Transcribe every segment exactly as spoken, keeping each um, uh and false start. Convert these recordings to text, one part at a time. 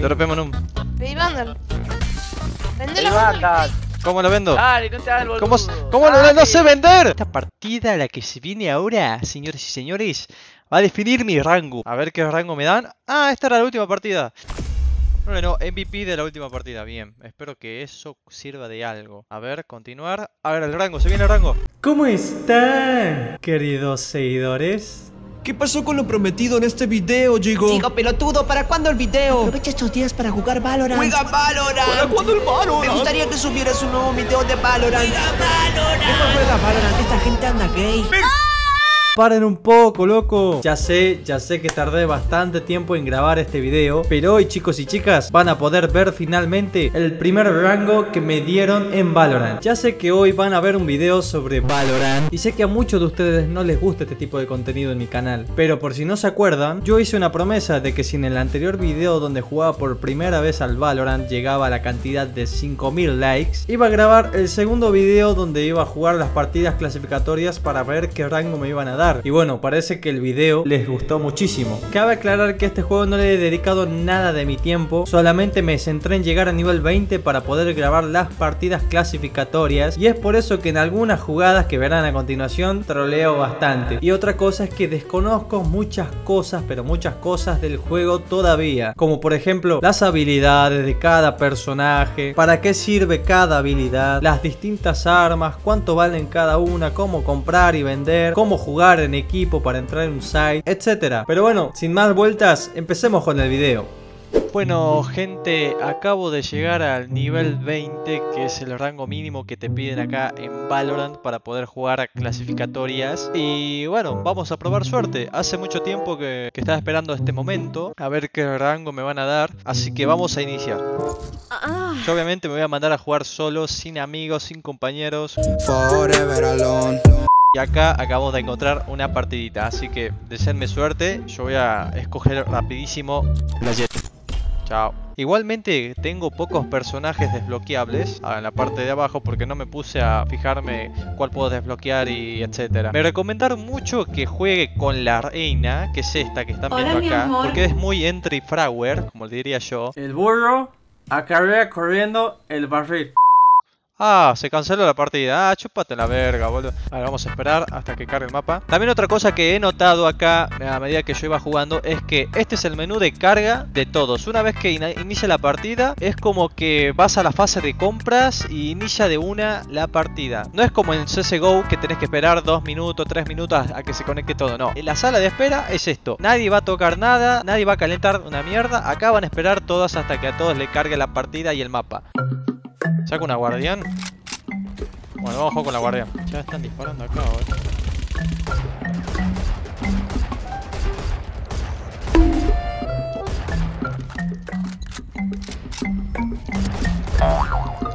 Dropemos un. Pedí bundle. Vendé la bundle. ¿Cómo lo vendo? Dale, no te hagas el boludo. ¿Cómo, cómo lo no sé vender? Esta partida, la que se viene ahora, señores y señores, va a definir mi rango. A ver qué rango me dan. Ah, esta era la última partida. No, no, M V P de la última partida, bien. Espero que eso sirva de algo. A ver, continuar. A ver, el rango, se viene el rango. ¿Cómo están, queridos seguidores? ¿Qué pasó con lo prometido en este video, Gigo? Gigo, pelotudo, ¿para cuándo el video? Aprovecha estos días para jugar Valorant. ¡Juega Valorant! ¿Para cuándo el Valorant? Me gustaría que subieras un nuevo video de Valorant. ¡Juega Valorant! ¿Cómo juega Valorant? Esta gente anda gay. Me... Paren un poco, loco. Ya sé, ya sé que tardé bastante tiempo en grabar este video, pero hoy, chicos y chicas, van a poder ver finalmente el primer rango que me dieron en Valorant. Ya sé que hoy van a ver un video sobre Valorant, y sé que a muchos de ustedes no les gusta este tipo de contenido en mi canal, pero por si no se acuerdan, yo hice una promesa de que si en el anterior video donde jugaba por primera vez al Valorant llegaba a la cantidad de cinco mil likes, iba a grabar el segundo video donde iba a jugar las partidas clasificatorias para ver qué rango me iban a dar. Y bueno, parece que el video les gustó muchísimo. Cabe aclarar que a este juego no le he dedicado nada de mi tiempo. Solamente me centré en llegar a nivel veinte para poder grabar las partidas clasificatorias. Y es por eso que en algunas jugadas que verán a continuación troleo bastante. Y otra cosa es que desconozco muchas cosas, pero muchas cosas del juego todavía. Como por ejemplo, las habilidades de cada personaje, para qué sirve cada habilidad, las distintas armas, cuánto valen cada una, cómo comprar y vender, cómo jugar en equipo para entrar en un site, etcétera. Pero bueno, sin más vueltas, empecemos con el video. Bueno, gente, acabo de llegar al nivel veinte, que es el rango mínimo que te piden acá en Valorant para poder jugar a clasificatorias. Y bueno, vamos a probar suerte. Hace mucho tiempo que, que estaba esperando este momento, a ver qué rango me van a dar. Así que vamos a iniciar. Yo obviamente me voy a mandar a jugar solo, sin amigos, sin compañeros. Forever alone. Y acá acabamos de encontrar una partidita, así que deseenme suerte. Yo voy a escoger rapidísimo la Jet. Chao. Igualmente tengo pocos personajes desbloqueables en la parte de abajo, porque no me puse a fijarme cuál puedo desbloquear y etcétera. Me recomendaron mucho que juegue con la reina, que es esta que están viendo acá, porque es muy entry fragger, como le diría yo. El burro acarrea corriendo el barril. Ah, se canceló la partida. Ah, chúpate la verga, boludo. Ahora vamos a esperar hasta que cargue el mapa. También otra cosa que he notado acá a medida que yo iba jugando es que este es el menú de carga de todos. Una vez que inicia la partida, es como que vas a la fase de compras y inicia de una la partida. No es como en C S G O que tenés que esperar dos minutos, tres minutos a que se conecte todo. No, en la sala de espera es esto. Nadie va a tocar nada, nadie va a calentar una mierda. Acá van a esperar todas hasta que a todos le cargue la partida y el mapa. ¿Saco una guardián? Bueno, vamos a jugar con la guardián. Ya están disparando acá, boludo.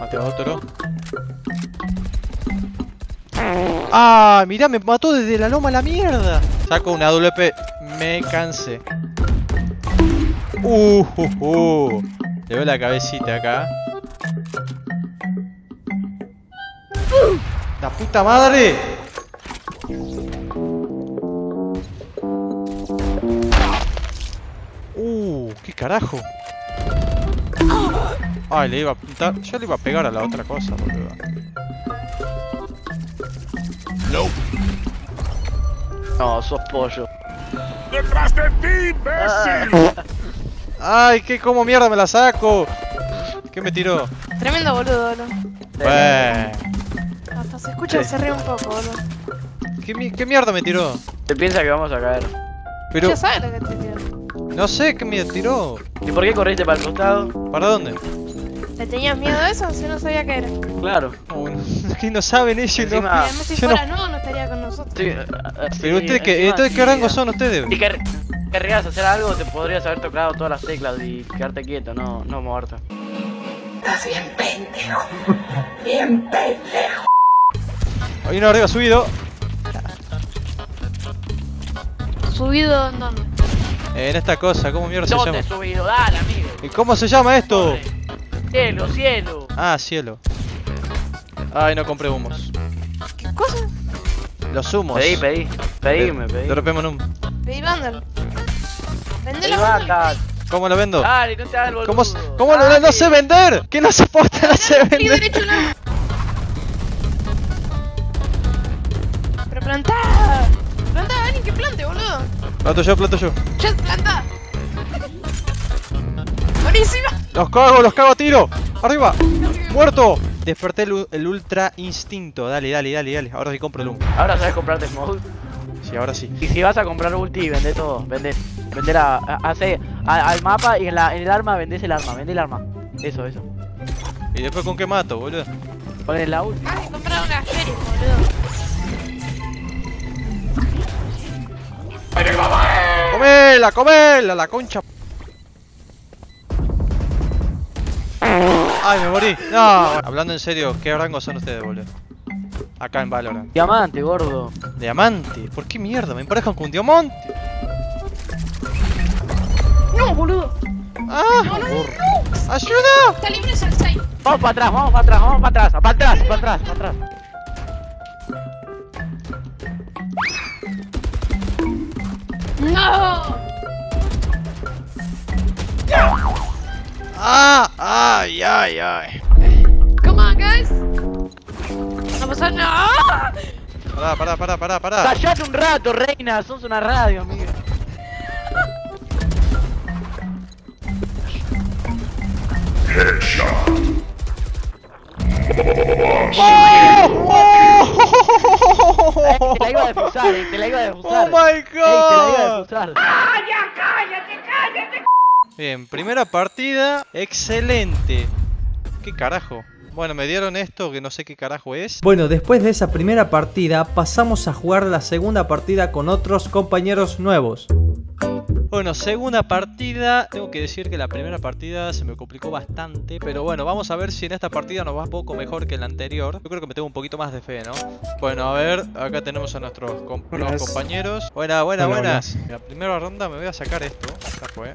Mate a otro. ¡Ah! Mirá, me mató desde la loma a la mierda. Saco una W P. Me cansé. Uh, uh, uh. Le veo la cabecita acá. ¡La puta madre! ¡Uh! ¡Qué carajo! Ay, le iba a apuntar. Yo le iba a pegar a la otra cosa, boludo. No. No, sos pollo. ¡Detrás de ti, imbécil! ¡Ay, qué como mierda me la saco! ¿Qué me tiró? Tremendo boludo, ¿no? Bueno. Hasta se escucha, sí. Se ríe un poco, boludo. ¿Qué, ¿Qué mierda me tiró? Te piensa que vamos a caer. Pero... Ya sabes lo que te tiró. No sé qué me tiró. ¿Y por qué corriste para el costado? ¿Para dónde? ¿Te tenías miedo a eso? Si no sabía qué era. Claro. Que no saben ellos. Encima... No... Si fuera no... no, no estaría con nosotros. Sí, sí, pero ustedes, ¿qué, entonces, sí, ¿qué rango sí, son ustedes? Si quer querrías hacer algo, te podrías haber tocado todas las teclas y quedarte quieto, no, no muerto. Estás bien pendejo. Bien pendejo. Hay uno arriba subido. ¿Subido en dónde? En esta cosa, ¿cómo mierda se llama? ¿Dónde subido? Dale, amigo. ¿Y cómo se llama esto? Cielo, cielo. Ah, cielo. Ay, no compré humos. ¿Qué cosa? Los humos. Pedí, pedí. Pedíme, pedí. Dropemos un. Pedí bundle. Vendé la bundle. ¿Cómo lo vendo? Dale, no te hagas el boludo. ¿Cómo, cómo lo vendo? ¡No sé vender! ¿Qué no se posta? ¡No sé vender! ¡No he hecho nada! ¡Pero plantá! ¡Plantá, alguien que plante, boludo! Planto yo, planto yo. ¡Ya, planta! ¡Buenísimo! ¡Los cago, los cago a tiro! ¡Arriba! ¡Muerto! Desperté el, el ultra instinto. Dale, dale, dale, dale. Ahora sí compro el humo. ¿Ahora sabes comprarte smoke? Sí, ahora sí. Y si vas a comprar ulti, vende todo. Vende. Vende la. Hace al mapa y en, la, en el arma vendés el arma. Vende el arma. Eso, eso. ¿Y después con qué mato, boludo? Con el laúd. Ah, comprar una feria, boludo. ¡Comela, comela, la concha! ¡Ay, me morí! ¡No! Hablando en serio, ¿qué rango son ustedes, boludo? Acá en Valorant. Diamante, gordo. ¿Diamante? ¿Por qué mierda? Me emparejan con un diamante. ¡No, boludo! ¡Ah! ¡No, no, no! ¡Ayuda! Está libre el seis. Vamos para atrás, vamos para atrás, vamos para atrás, para atrás, para atrás, para atrás. ¡No! ¡Ah! ¡Ay, ay, ay! ¡Come on, guys! ¡Vamos a... ¡No! Pará, pará, pará, pará, pará. ¡Callate un rato, reina! ¡Sos una radio, amiga! ¡Oh! Te la iba a defusar, eh, te la iba a defusar. ¡Oh, my God! Ey, te la iba a defusar. ¡Ah, ya, cállate, cállate! Bien, primera partida, excelente. ¿Qué carajo? Bueno, me dieron esto que no sé qué carajo es. Bueno, después de esa primera partida, pasamos a jugar la segunda partida con otros compañeros nuevos. Bueno, segunda partida, tengo que decir que la primera partida se me complicó bastante, pero bueno, vamos a ver si en esta partida nos va un poco mejor que en la anterior. Yo creo que me tengo un poquito más de fe, ¿no? Bueno, a ver, acá tenemos a nuestros com buenas. compañeros. Buena, buena, buenas, buenas. En la primera ronda me voy a sacar esto. Acá fue.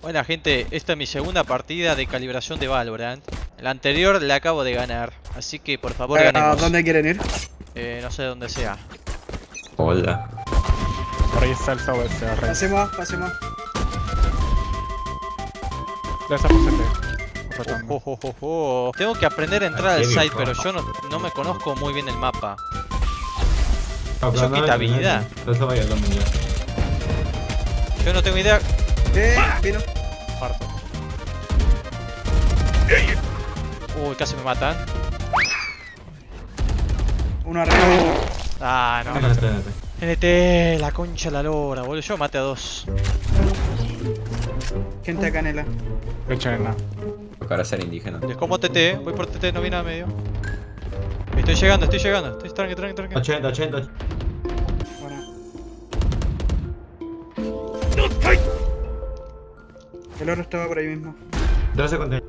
Bueno gente, esta es mi segunda partida de calibración de Valorant. La anterior la acabo de ganar, así que por favor eh, ganemos. ¿Dónde quieren ir? Eh, no sé dónde sea. Hola. Por ahí está el tower, se va. Pasemos, pasemos. Gracias por ser. Oh, oh, oh, oh. Tengo que aprender a entrar al site, pero yo no, no me conozco muy bien el mapa. Eso quita vida. Yo no tengo idea. Eh, vino. Parto. Uy, casi me matan. Uno arriba. Ah, no. N T, la concha la lora, boludo. Yo maté a dos. Gente de canela. Canela. Tocará ser indígena. Les como T T, voy por T T, no vi nada medio. Estoy llegando, estoy llegando. Estoy tranqui, tranqui, tranqui. ochenta, ochenta. No estoy. El oro estaba por ahí mismo. doce contra.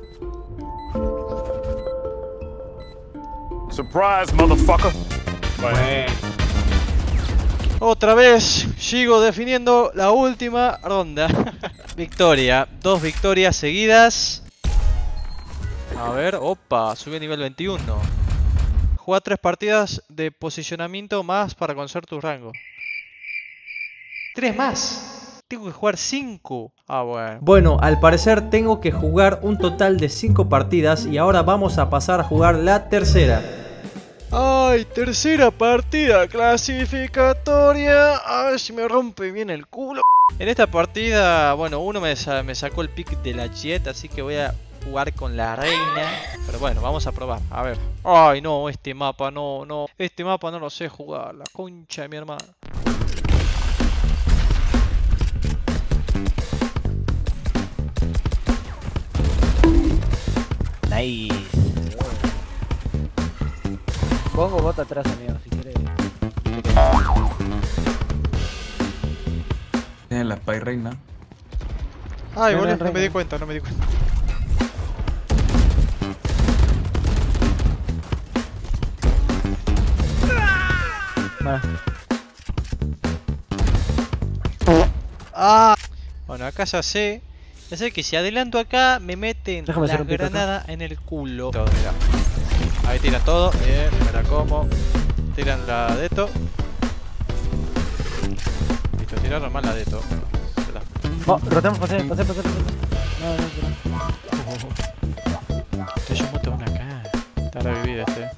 Surprise, motherfucker. Bueno. Otra vez, Gigo definiendo la última ronda. Victoria, dos victorias seguidas. A ver, opa, subí a nivel veintiuno. Juega tres partidas de posicionamiento más para conocer tu rango. Tres más. Tengo que jugar cinco. Ah, bueno. Bueno, al parecer tengo que jugar un total de cinco partidas y ahora vamos a pasar a jugar la tercera. Ay, tercera partida clasificatoria. Ay, si me rompe bien el culo. En esta partida, bueno, uno me, sa me sacó el pick de la Jet, así que voy a jugar con la reina. Pero bueno, vamos a probar. A ver. Ay, no, este mapa no, no. Este mapa no lo sé jugar. La concha de mi hermana. Nice. Pongo bota atrás, amigo, si quieres. Tienen la spy reina. Ay, boludo, no me di cuenta, no me di cuenta. Ah. Ah. Bueno, acá ya sé. Ya sé que si adelanto acá, me meten la granada en el culo. Todo, mirá. Ahí tira todo, bien, me la como. Tiran la deto. Listo, tiraron mal la deto. Oh, rotemos, pasé, pasé, pasé, pasé. No, no, no. Oh, oh. Este yo mato una acá. Está la bebida este.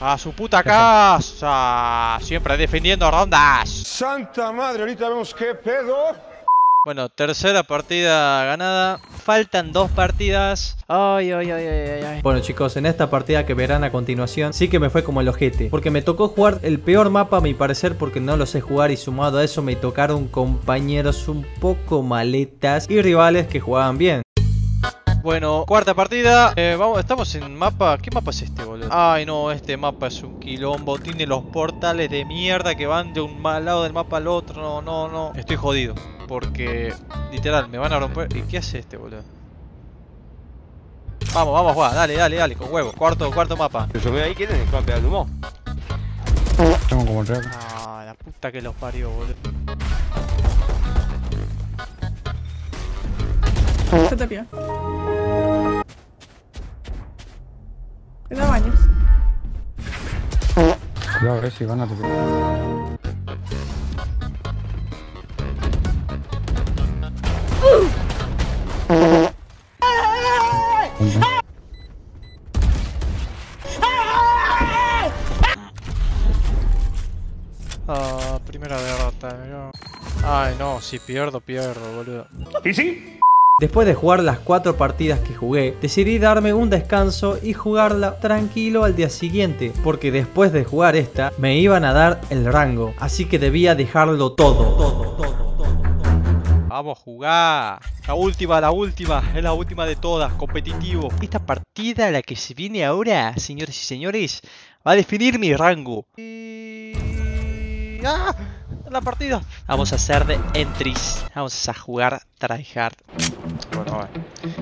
A su puta casa. Siempre defendiendo rondas. Santa madre, ahorita vemos qué pedo. Bueno, tercera partida ganada. Faltan dos partidas. Ay, ay, ay, ay, ay. Bueno chicos, en esta partida que verán a continuación sí que me fue como el ojete, porque me tocó jugar el peor mapa a mi parecer, porque no lo sé jugar. Y sumado a eso me tocaron compañeros un poco maletas y rivales que jugaban bien. Bueno, cuarta partida, eh, vamos, estamos en mapa, ¿qué mapa es este, boludo? Ay no, este mapa es un quilombo, tiene los portales de mierda que van de un lado del mapa al otro, no, no, no. Estoy jodido, porque literal, me van a romper. ¿Y qué hace este, boludo? Vamos, vamos a jugar, dale, dale, dale, con huevo, cuarto, cuarto mapa. Yo veo ahí que tienen el campeón del humo. Tengo como el real. Ah, la puta que los parió, boludo. Se te pilla. Cuidado, baños. Cuidado, a ver si van a tocar. Ah, primera derrota, mirá. Ay, no, si pierdo, pierdo, boludo. ¿Y sí? Después de jugar las cuatro partidas que jugué, decidí darme un descanso y jugarla tranquilo al día siguiente, porque después de jugar esta, me iban a dar el rango, así que debía dejarlo todo. todo, todo, todo. Vamos a jugar. La última, la última, es la última de todas, competitivo. Esta partida, la que se viene ahora, señores y señores, va a definir mi rango. Y... ¡Ah! La partida. Vamos a hacer de entries. Vamos a jugar tryhard. Bueno, a ver.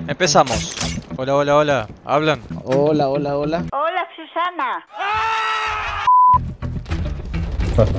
Empezamos. Hola, hola, hola. Hablan. Hola, hola, hola. Hola, Susana. ¡Ah! Pasa.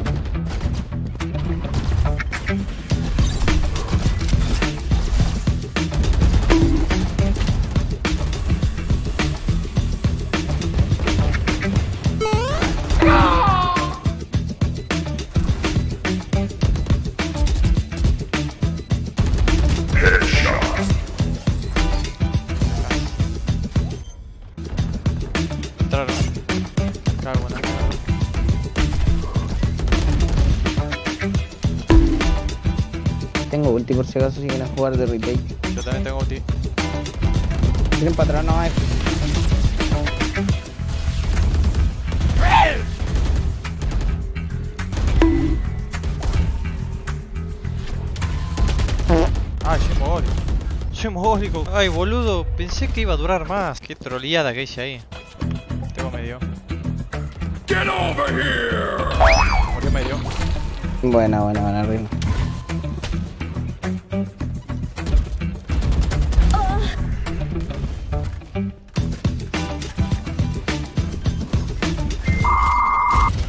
Tengo ulti por si acaso si quieren jugar de retake. Yo también tengo ulti. Miren para atrás, no hay. Ah, soy mogólico. Soy mogólico. Ay, boludo, pensé que iba a durar más. Qué troleada que hice ahí. Tengo medio. Get over here. Murió medio. Buena, buena, buena, ritmo.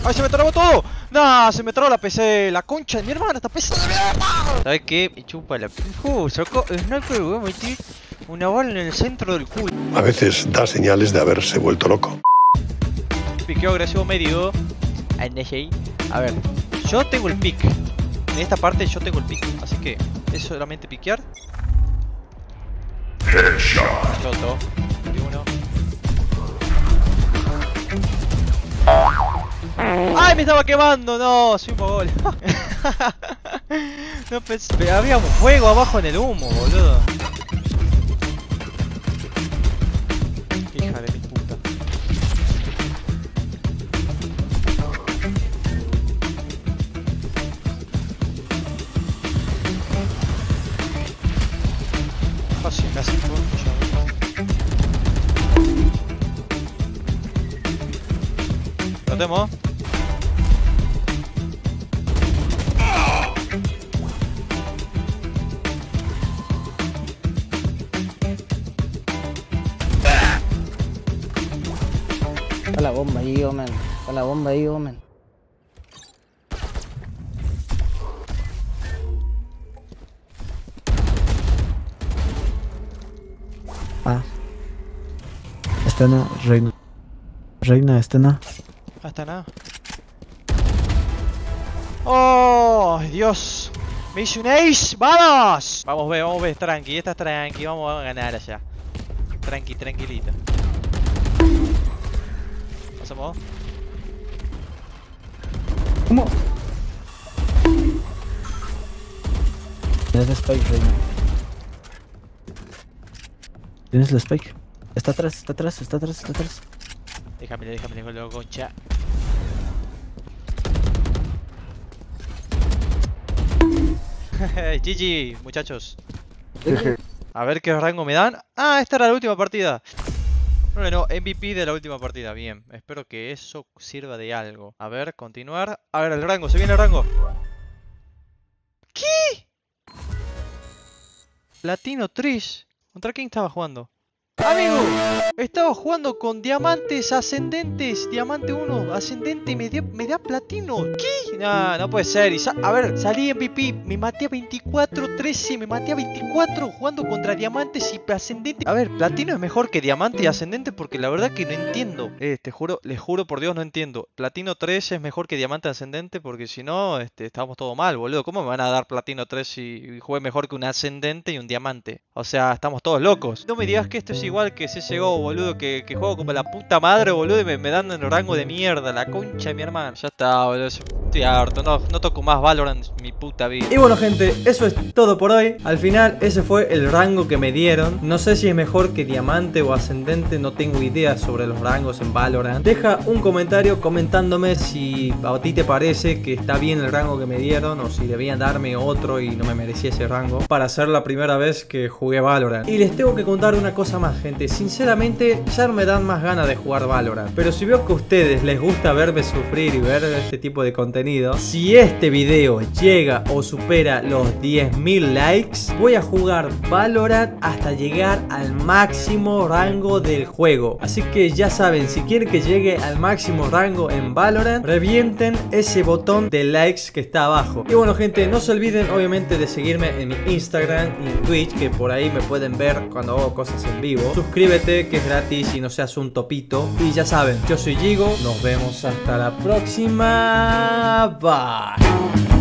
¡Ay, se me trabó todo! ¡Nah! Se me trabó la P C, la concha de mi hermana, esta P C de mierda. ¿Sabes qué? Me chupa la pijo, sacó sniper y voy a meter una bala en el centro del culo. A veces da señales de haberse vuelto loco. Piqueo agresivo medio. A ver, yo tengo el pick. En esta parte yo tengo el pick, así que es solamente piquear. Headshot. Choto. Uno. ¡Ay, me estaba quemando! No, soy un mogol. No pensé... Había fuego abajo en el humo, boludo. Hija de mi puta. Fácil, casi todo. Lo temo. Está la bomba ahí, hombre. Está la bomba ahí, hombre. Ah. Astana, reina. Reina, Astana. Astana. ¡Oh, Dios! ¡Me hice un ace! ¡Vamos! Vamos, ve, vamos, ve, tranqui, esta es tranqui, vamos a ganar allá. Tranqui, tranquilita. ¿Pasamos? ¿Cómo? Tienes la spike, reina. Tienes la spike. Está atrás, está atrás, está atrás, está atrás. Déjame, déjame, déjame, luego, concha. G G, muchachos. A ver qué rango me dan. Ah, esta era la última partida. No, no, M V P de la última partida. Bien, espero que eso sirva de algo. A ver, continuar. A ver, el rango, se viene el rango. ¿Qué? Platino Trish. ¿Contra quién estaba jugando? Amigo, estaba jugando con diamantes ascendentes. Diamante uno, ascendente, me da, me da platino. ¿Qué? No, no puede ser. Y a ver, salí M V P, me maté a veinticuatro, trece, me maté a veinticuatro jugando contra diamantes y ascendente. A ver, platino es mejor que diamante y ascendente porque la verdad que no entiendo. Eh, te juro, les juro por Dios, no entiendo. Platino tres es mejor que diamante ascendente porque si no, este, estábamos todo mal, boludo. ¿Cómo me van a dar platino tres si jugué mejor que un ascendente y un diamante? O sea, estamos todos locos. No me digas que esto es igual que C S G O, boludo, que, que juego como la puta madre, boludo, y me, me dan en el rango de mierda, la concha de mi hermano. Ya está, boludo, estoy harto, no, no toco más Valorant, mi puta vida. Y bueno, gente, eso es todo por hoy. Al final, ese fue el rango que me dieron. No sé si es mejor que diamante o ascendente, no tengo idea sobre los rangos en Valorant. Deja un comentario comentándome si a ti te parece que está bien el rango que me dieron o si debían darme otro y no me merecía ese rango para ser la primera vez que jugué Valorant. Y les tengo que contar una cosa más, gente, sinceramente ya no me dan más ganas de jugar Valorant, pero si veo que a ustedes les gusta verme sufrir y ver este tipo de contenido, si este video llega o supera los diez mil likes, voy a jugar Valorant hasta llegar al máximo rango del juego. Así que ya saben, si quieren que llegue al máximo rango en Valorant, revienten ese botón de likes que está abajo. Y bueno, gente, no se olviden obviamente de seguirme en mi Instagram y en Twitch, que por ahí me pueden ver cuando hago cosas en vivo. Suscríbete, que es gratis y no seas un topito. Y ya saben, yo soy Gigo. Nos vemos hasta la próxima. Bye.